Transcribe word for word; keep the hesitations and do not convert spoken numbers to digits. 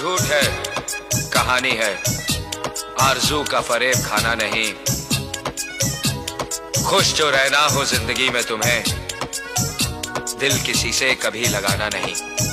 झूठ है कहानी है, आरजू का फरेब खाना नहीं। खुश जो रहना हो जिंदगी में तुम्हें, दिल किसी से कभी लगाना नहीं।